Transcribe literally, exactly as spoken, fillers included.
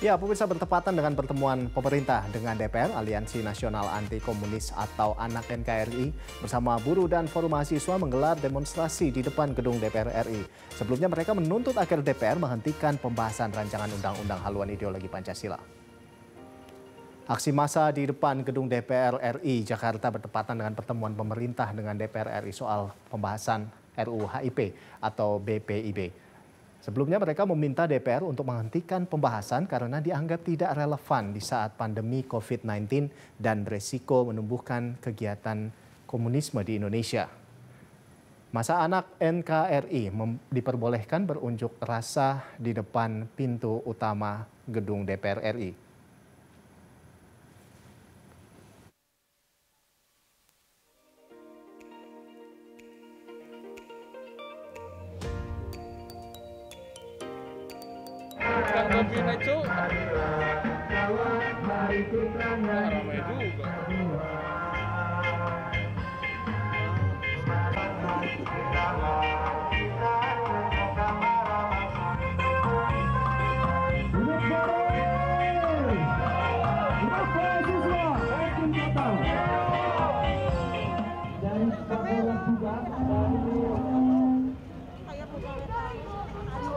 Ya, pemirsa, bertepatan dengan pertemuan pemerintah dengan D P R, Aliansi Nasional Anti Komunis atau Anak N K R I bersama buruh dan forum mahasiswa menggelar demonstrasi di depan gedung D P R R I. Sebelumnya mereka menuntut agar D P R menghentikan pembahasan rancangan Undang-Undang Haluan Ideologi Pancasila. Aksi massa di depan gedung D P R R I Jakarta bertepatan dengan pertemuan pemerintah dengan D P R R I soal pembahasan R U U H I P atau B P I B. Sebelumnya mereka meminta D P R untuk menghentikan pembahasan karena dianggap tidak relevan di saat pandemi COVID nineteen dan resiko menumbuhkan kegiatan komunisme di Indonesia. Masa Anak N K R I diperbolehkan berunjuk rasa di depan pintu utama gedung D P R R I. Begini cu, ramai juga. Hidup Bore! Hidup Bore siswa!